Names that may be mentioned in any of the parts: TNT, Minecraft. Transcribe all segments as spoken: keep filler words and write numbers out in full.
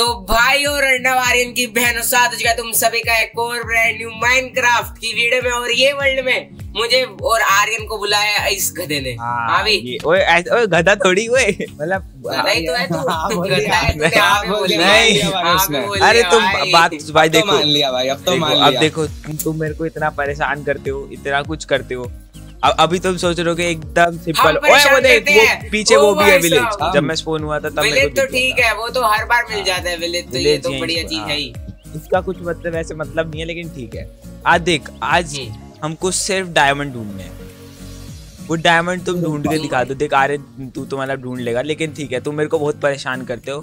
तो भाई और अर्णवारियन की बहनों साथ हो तुम सभी का एक और ब्रांड न्यू माइनक्राफ्ट की वीडियो में और ये वर्ल्ड में मुझे और आर्यन को बुलाया इस गधे ने। हाँ भी ओए ओए गधा थोड़ी ओए मतलब नहीं तो है तू गधा है तूने आप बोल। अरे तुम बात भाई देखो मान लिया भाई अब तो मान लिया। अब देखो तुम मेरे को इतना परेशान करते हो इतना कुछ करते हो अभी तुम सोच रहे हो कि एकदम सिंपल। ओए वो देख वो पीछे वो भी है विलेज। जब मैं स्पॉन हुआ था तब विलेज तो ठीक है वो तो हर बार मिल जाता है विलेज तो ये तो बढ़िया चीज है। इसका कुछ मतलब ऐसे मतलब नहीं है लेकिन ठीक है। आज देख आज हमको सिर्फ डायमंड ढूंढने हैं। वो डायमंड तुम ढूंढ के दिखा दो। देख आरे तू तुम्हारा ढूंढ लेगा लेकिन ठीक है तुम मेरे को बहुत परेशान करते हो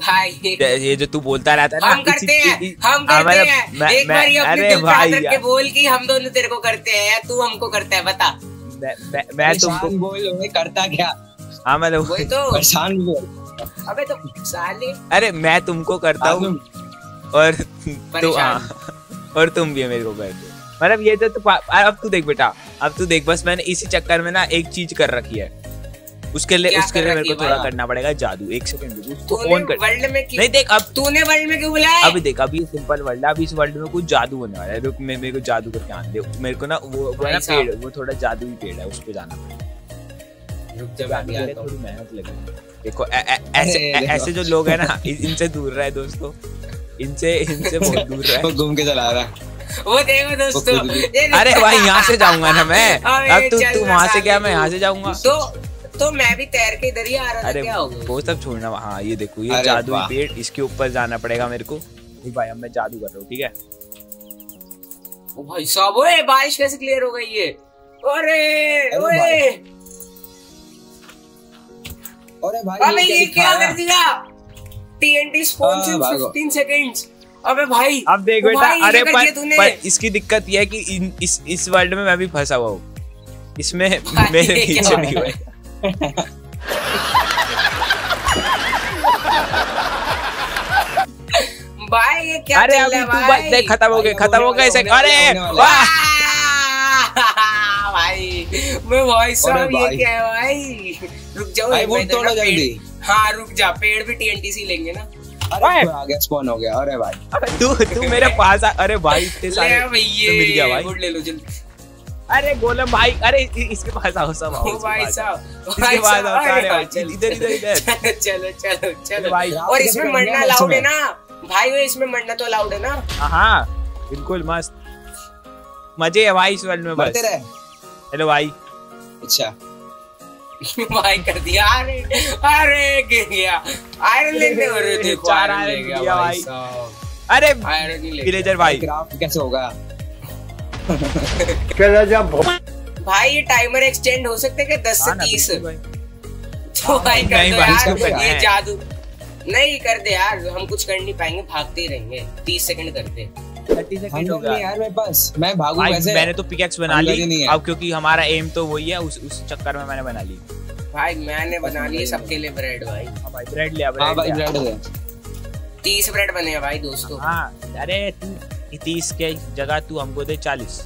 ये जो तू बोलता रहता है ना। हम करते हैं हम करते हैं एक बार ये अपने दिल पे रख के बोल कि हम दोनों तेरे को करते हैं या तू हमको करता है बता। मैं, मैं, मैं तुमको बोल मैं करता क्या। हाँ मैं वही तो परेशान बोल। अबे तो साले अरे मैं तुमको करता हूँ और तो और तुम भी मेरे को करते हो मतलब ये तो, तो अब तू देख बेटा अब तू देख बस मैंने इसी चक्कर में ना एक चीज कर रखी है उसके लिए उसके लिए मेरे को थोड़ा करना पड़ेगा जादू। एक सेकंड उसको ऑन कर वर्ल्ड में नहीं देख अब तूने वर्ल्ड में क्यों बुलाया। अभी देख अभी सिंपल वर्ल्ड है अभी इस वर्ल्ड में कुछ जादू होने वाला है। रुक मैं मेरे को जादू करके आने दे मेरे को ना वो वाला पेड़ वो थोड़ा जादुई पेड़ है उस पे जाना पड़ेगा। रुक जब आगे आता हूं मेहनत लगेगी। देखो ऐसे ऐसे जो लोग है ना इनसे दूर रहे दोस्तों इनसे इनसे बहुत दूर रहे। घूम के चला रहा है वो देखो दोस्तों। अरे भाई यहाँ से जाऊंगा ना मैं अब तू तू वहाँ से क्या मैं यहाँ से जाऊंगा तो तो मैं भी तैर के इधर ही आ रहा था। अरे क्या होगा वो सब छोड़ना। हाँ ये देखो ये जादू पेड़ इसके ऊपर जाना पड़ेगा मेरे को। भाई अब मैं जादू कर रहा हूँ ठीक है। ओ भाई साहब ओए बारिश कैसे क्लियर हो गई ये। अरे ओए अरे भाई अबे ये क्या कर दिया। TNT spawns in fifteen seconds. अबे भाई अब देख बेटा। अरे पर, पर इसकी दिक्कत यह है कि इन, इस इस वर्ल्ड में मैं भी फंसा हुआ हूँ। इसमें मेरे पीछे भी हुए भाई ये क्या। अरे अभी तू भाई देख खत्म हो गए खत्म हो गए। अरे भाई मैं भाई साहब ये क्या है भाई। रुक जाओ जल्दी। हाँ रुक जा पेड़ भी टीएनटी से लेंगे ना। अरे आ गया स्पॉन हो गया। अरे भाई तू तू मेरे पास आ। अरे भाई इतने सारे मिल गया भाई गुड ले लो जल्दी। अरे गोलम भाई अरे इसके पास आओ सब आओ भाई साहब इसके पास आओ सारे इधर इधर इधर चलो चलो चलो भाई। और इसमें मरना अलाउड है ना भाई। वो इसमें मरना तो अलाउड है ना। हाँ बिल्कुल मस्त मजे है भाई इस वर्ल्ड में बस। हेलो भाई अच्छा भाई कर दिया। अरे अरे गिर गया आयरन लेने हो रहे थे चार आयरन ले गया भाई। अरे विलेजर भाई क्राफ्ट कैसे होगा भाई। ये टाइमर एक्सटेंड हो सकते क्या दस से तीस तो भाई कर दो यार ये जादू नहीं कर दे यार हम कुछ कर नहीं पाएंगे भागते ही रहेंगे। तीस सेकंड करते तीस सेकंड हो गया यार मेरे पास। मैं भागूं कैसे। मैंने तो पिकैक्स बना ली अब क्योंकि हमारा एम तो वही है उस उस चक्कर में मैंने बना ली भाई। मैंने बना ली सबके लिए ब्रेड भाई। हां भाई ब्रेड ले आ ब्रेड ले तीस ब्रेड बने हैं भाई दोस्तों। हां अरे तू तीस के जगह तू हमको दे चालीस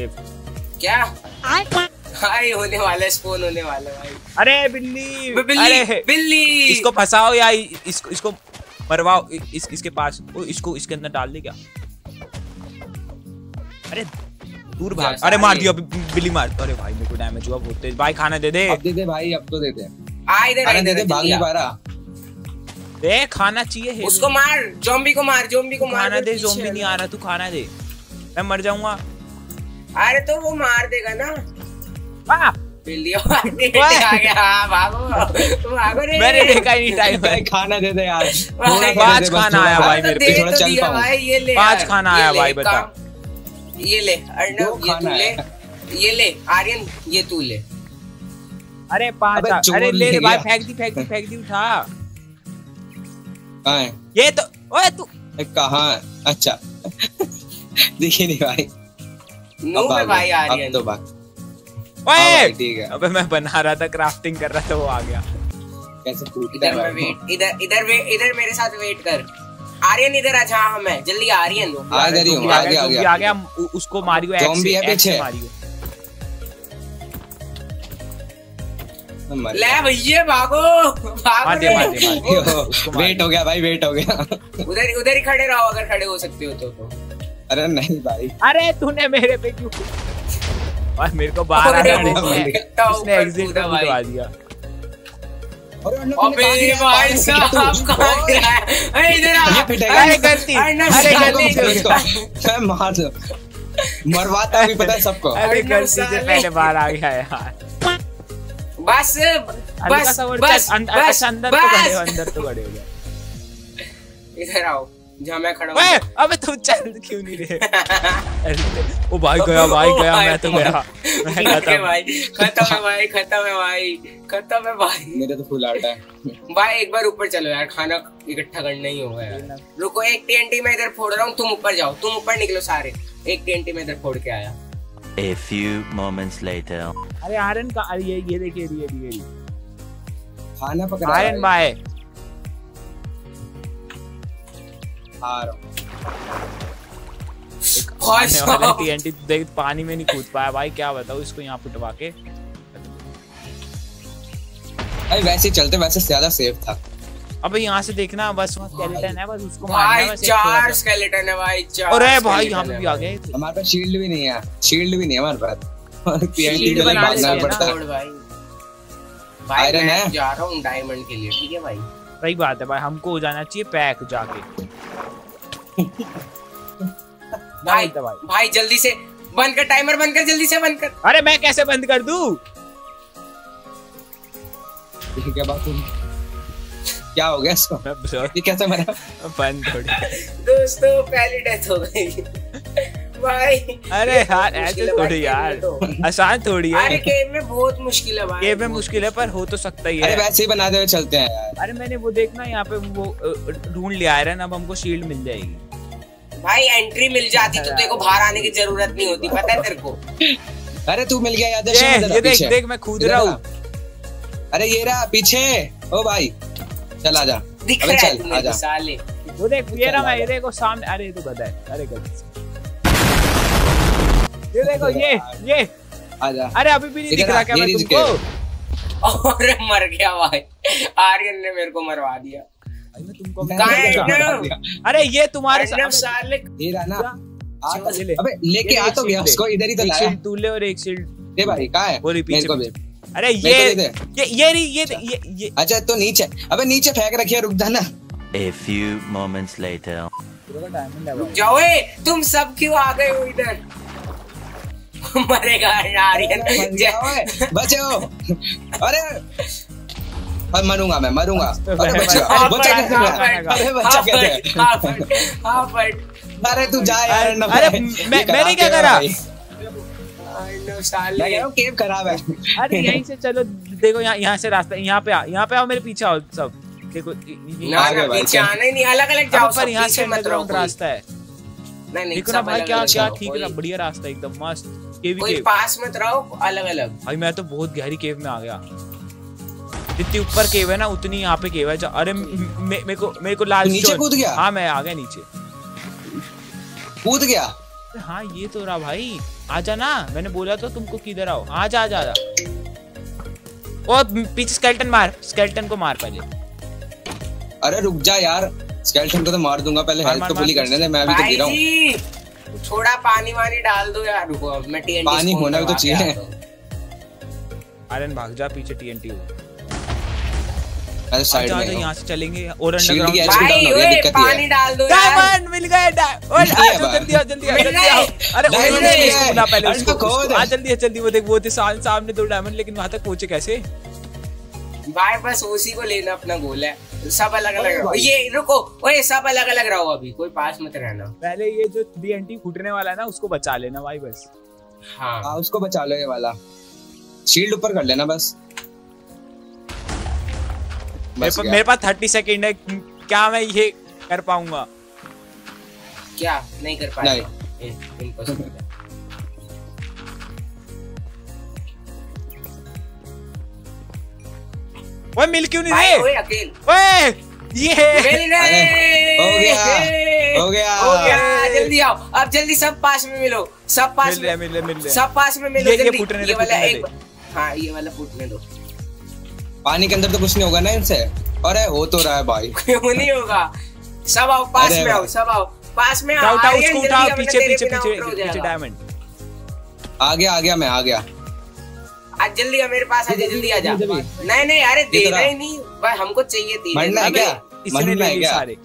क्या भाई। होने वाला स्पॉन होने वाला भाई। अरे बिल्ली बिल्ली बिल्ली इसको फंसाओ या इसको इसको मरवाओ इसके पास। इसको इसके अंदर डाल दे क्या। अरे दूर भाग। अरे मार दिया बिल्ली मार। अरे भाई मेरे को डैमेज हुआ बहुत तेज। भाई खाना दे दे अब दे दे भाई अब तो दे दे आ इधर आ इधर भाग नहीं पा रहा। दे खाना चाहिए उसको मार ज़ॉम्बी को मार ज़ॉम्बी को मार। खाना दे ज़ॉम्बी नहीं आ रहा तू खाना दे मैं मर जाऊंगा। अरे तो वो मार देगा ना। आ बिल्ली आ गया भागो भागो रे। मैंने देखा ही नहीं टाइम भाई। खाना दे दे यार पांच खाना आया भाई मेरे पे थोड़ा चल पाऊं। पांच खाना आया भाई बता। ये ले अर्णव ये तू ले ये ले आर्यन ये तू ले। अरे पाँच अरे ले ले भाई फेंक दी फेंक दी फेंक दी उठा। कहाँ है ये तो। ओए तू कहाँ है अच्छा देखिए नहीं भाई नो पे भाई आर्यन अब तो भाग। ओए ठीक है अबे मैं बना रहा था क्राफ्टिंग कर रहा था वो आ गया कैसे तू इधर मैं वेट इधर इधर इधर मेरे साथ वेट कर आर्यन इधर आजा। हाँ मैं जल्दी आर्यन आ गया हूं आ गया आ गया उसको मारियो। ज़ॉम्बी है पीछे मारियो ले भैया भागो, भागो। वेट हो गया भाई, वेट हो गया। उधर उधर ही खड़े रहो अगर खड़े हो सकते हो तो। अरे नहीं भाई, अरे तूने मेरे पे क्यों? और मेरे को बाहर एग्जिट दबा दिया। अबे भाई साहब कहाँ गया? अरे इधर आ, अरे गलती, अरे गलती मार दो, मरवाता भी पता है सबको। अरे गलती से पहले बाहर आ गया यार। बस बस बस बस अंदर तो खड़े हो, अंदर तो खड़े हो गया। इधर आओ जहाँ मैं खड़ा हूँ। अबे तू चल क्यों नहीं रहे? ओ भाई गया, भाई गया, मैं तो गया। खत्म है भाई, खत्म है भाई, खत्म है भाई। मेरे तो फुल आटा है भाई। एक बार ऊपर चलो यार, खाना इकट्ठा करना ही होगा यार। रुको, एक टीएनटी मैं इधर फोड़ रहा हूँ, तुम ऊपर जाओ, तुम ऊपर निकलो सारे। एक टीएनटी मैं इधर फोड़ के आया। A few moments later. अरे आर्यन का, अरे ये ये देखिए, ये ये खाना पकड़ा आर्यन भाई। टीएनटी देख पानी में नहीं कूद पाया भाई, क्या बताऊं इसको। यहाँ पुटवा के अरे वैसे चलते, वैसे ज्यादा सेफ था। अब यहाँ से देखना, बस वहाँ स्केलेटन है, बस उसको मारना। भाई चार स्केलेटन है भाई, चार। अरे भाई यहाँ पे भी आ गए। हमारे पास शील्ड भी नहीं है, शील्ड भी नहीं है हमारे पास। टीएनटी के लिए भागना पड़ता है भाई। मैं जा रहा हूँ डायमंड के लिए, ठीक है भाई? सही बात है भाई, हमको हो जाना चाहिए पैक जाके। भाई भाई जल्दी से बंद कर टाइमर, बंद कर जल्दी से, बंद कर। अरे मैं कैसे बंद कर दूं? ये क्या बात हुई? क्या हो गया इसको? ये कैसे मरा? बंद थोड़ी दोस्तों, पहली डेथ हो गई भाई। अरे यार ऐसे थोड़ी यार, आसान थोड़ी है। अरे गेम में बहुत मुश्किल है भाई, गेम में मुश्किल है पर हो तो सकता ही है। अरे वैसे ही बनाते हुए चलते हैं यार। अरे मैंने वो देखना यहाँ पे वो ढूंढ लिया आयरन, अब हमको शील्ड मिल जाएगी भाई। एंट्री मिल जाती तो तेरे को बाहर आने की जरूरत नहीं होती, पता है तेरे को। अरे तू मिल गया याद है? ये देख देख मैं कूद रहा हूँ। अरे ये रहा पीछे। ओ भाई चल आजा, दिख रहा है तुम्हें साले। वो देख ये रहा मैं, ये देखो सामने। अरे तो गधा है, अरे गधा, ये देखो ये ये। आजा। अरे अभी भी नहीं दिख रहा क्या मैं तुमको? और मर गया भाई, आर्यन ने मेरे को मरवा दिया। मैं तुमको दिया। अरे ये तुम्हारे साले ये रहा ना। अबे लेके आ तो गया उसको, इधर ही तो लाया। एक दूल्हे और एक शील्ड। ये भाई कहाँ है? बोली पीछे। अरे ये ये ये ये अच्छा तो नीचे, अबे नीचे फेंक रखिया, रुक जाना। A few moments later. जाओ तुम सब क्यों आ गए हो इधर? मरेगा आर्यन, बचो। अरे और मरूंगा मैं, मरूंगा। अरे बचा, अरे बचा कैसे? अरे तू जा यार। अरे मैंने क्या करा? केव खराब है। अरे यहीं से चलो, देखो यहाँ यहाँ से रास्ता, यहाँ पे यहाँ पे आओ, मेरे पीछे आओ सब। देखो पीछे आना ही नहीं, अलग अलग जाओ पर। यहाँ से अंडरग्राउंड रास्ता है। नहीं नहीं भाई, क्या क्या ठीक है, बढ़िया रास्ता एकदम मस्त। केवी कोई केव। पास मत रहो, अलग अलग। भाई मैं तो बहुत गहरी केव में आ गया। जितनी ऊपर केव है ना उतनी यहाँ पे केव है। अरे मे, मेरे को मेरे को लाल नीचे कूद गया। हाँ मैं आ गया, नीचे कूद गया। हाँ ये तो रहा भाई, आजा ना, मैंने बोला तो तुमको किधर आओ। आजा आजा आजा। ओ पीछे स्केल्टन मार, स्केल्टन को मार पहले। अरे रुक जा यार, स्केलेटन को तो मार दूंगा पहले, हेल्थ तो पूरी करने दे। मैं अभी तो गिरा हूं। थोड़ा पानी वानी डाल दो यार। रुको अब मैं टीएनटी, पानी होना भी तो चाहिए। आर्यन भाग जा, पीछे टीएनटी हो। अरे साइड में यहां से चलेंगे और अंडरग्राउंड। भाई ओए पानी डाल दो यार। डायमंड मिल गया। ओए जल्दी आओ, जल्दी आओ, जल्दी आओ। अरे ओए ना पहले उसको खोद, जल्दी जल्दी। वो देख वो थे सामने दो डायमंड, लेकिन वहां तक पहुंचे कैसे भाई? बस उसी को लेना, अपना गोल है। सब अलग अलग रहो। ये रुको, ओए सब अलग अलग रहो, अभी कोई पास मत रहना। पहले ये जो टीएनटी फूटने वाला है ना उसको बचा लेना भाई, बस। हाँ आ, उसको बचा लो। ये वाला शील्ड ऊपर कर लेना बस। बस मेरे पास थर्टी सेकेंड है, क्या मैं ये कर पाऊंगा? क्या नहीं कर पाऊंगा? वो मिल क्यों नहीं रहे? ओए अकेल, ओए ये मिल गए। हो गया, हो गया, हो गया। जल्दी आओ अब, जल्दी सब पास में मिलो, सब पास में मिल ले, मिल ले, सब पास में मिलो। ये वाला एक, हाँ ये वाला फूटने दो। पानी के अंदर तो कुछ नहीं होगा ना इनसे। अरे हो तो रहा है भाई। क्यों नहीं होगा, सब आओ पास में, आओ सब आओ पास में। आ गया पीछे पीछे पीछे डायमंड। आ गया आ गया मैं आ गया। आज जल्दी आ मेरे पास, आज जल्दी आ जा। नहीं नहीं अरे देना ही नहीं भाई, हमको चाहिए थी। मरना क्या, मरना क्या सारे।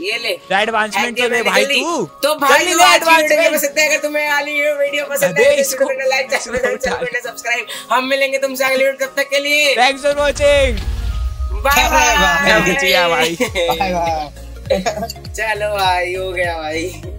ये ले एडवांसमेंट तो ले भाई तू तो भाई ले एडवांसमेंट। पसंद है अगर तुम्हें वाली ये वीडियो पसंद है इसको लाइक चैनल सब्सक्राइब। हम मिलेंगे तुमसे अगली वीडियो, तब तक के लिए thanks for watching. Bye bye bye bye. चलो भाई हो गया भाई।